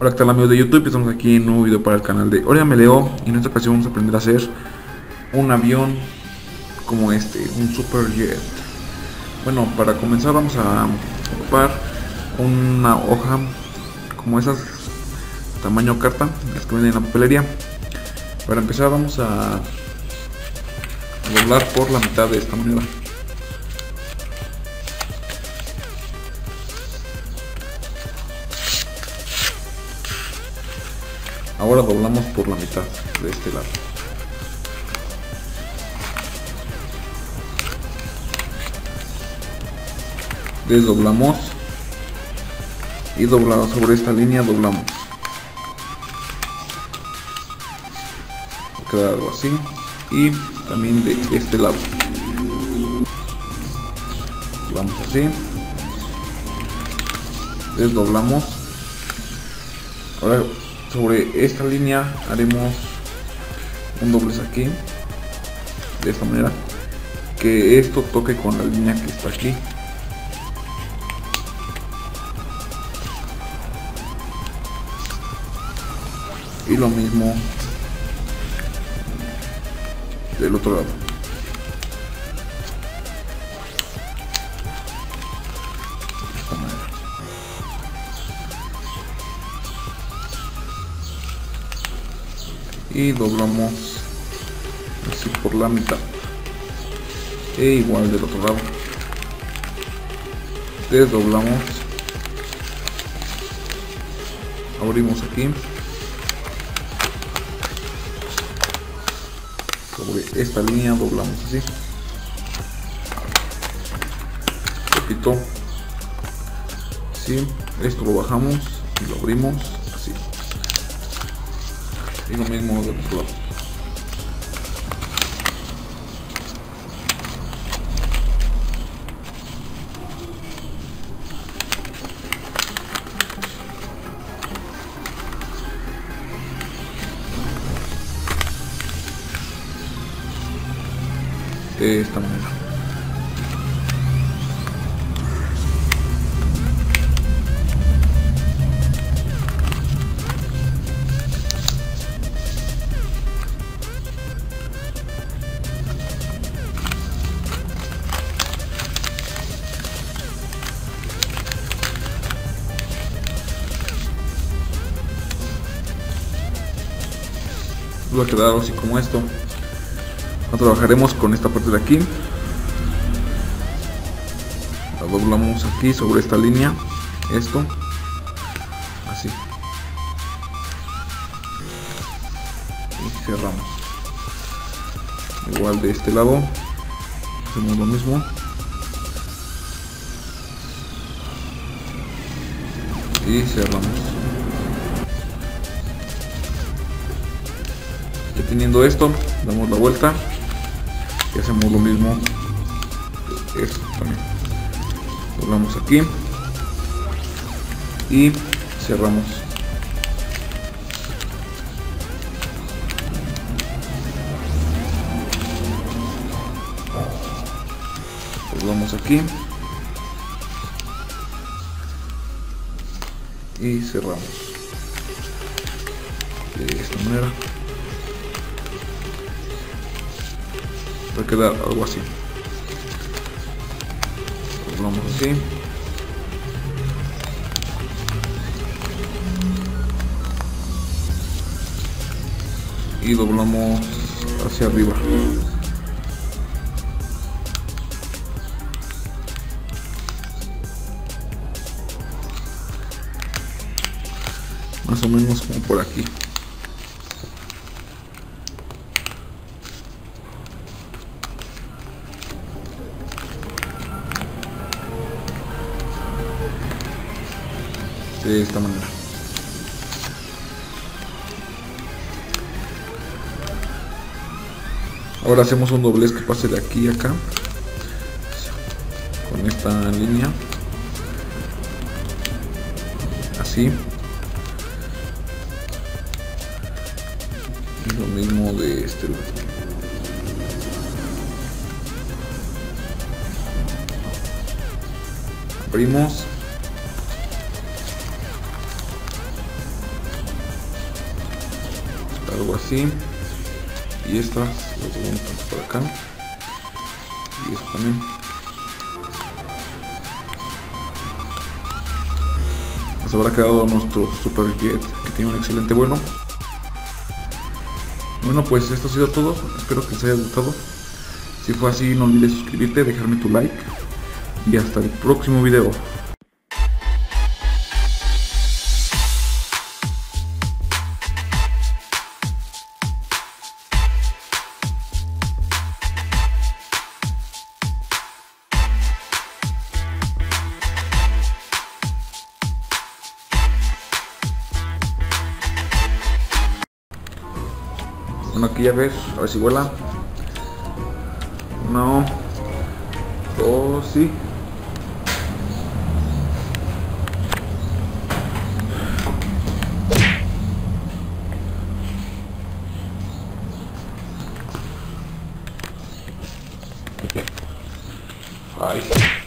Hola, ¿qué tal amigos de YouTube? Estamos aquí en un nuevo video para el canal de Origamileo y en esta ocasión vamos a aprender a hacer un avión como este, un superjet. Bueno, para comenzar vamos a ocupar una hoja como esas, tamaño carta, las que venden en la papelería. Para empezar vamos a doblar por la mitad de esta manera. Ahora doblamos por la mitad de este lado. Desdoblamos y doblamos sobre esta línea, doblamos. Queda algo así y también de este lado. Doblamos así. Desdoblamos. Ahora sobre esta línea haremos un doblez aquí de esta manera, que esto toque con la línea que está aquí. Y lo mismo del otro lado. De esta manera. Y doblamos así por la mitad e igual del otro lado. Desdoblamos, abrimos aquí sobre esta línea, doblamos así un poquito, así. Esto lo bajamos y lo abrimos así. Y lo mismo del otro lado. De esta manera. Va a quedar así como esto. Ahora trabajaremos con esta parte de aquí. La doblamos aquí sobre esta línea, esto así, y cerramos. Igual de este lado hacemos lo mismo y cerramos. Teniendo esto, damos la vuelta y hacemos lo mismo. Esto también doblamos aquí y cerramos. Doblamos aquí y cerramos de esta manera. Va a quedar algo así. Doblamos así y doblamos hacia arriba. Más o menos como por aquí. De esta manera. Ahora hacemos un doblez que pase de aquí a acá con esta línea así, y lo mismo de este lado. Abrimos así, y estas las montamos por acá, y esto también. Nos habrá quedado nuestro super jet, que tiene un excelente vuelo. Bueno, pues esto ha sido todo, espero que les haya gustado. Si fue así, no olvides suscribirte, dejarme tu like, y hasta el próximo video. Bueno, aquí ya ves, a ver si vuela. No. Oh, sí. Ay.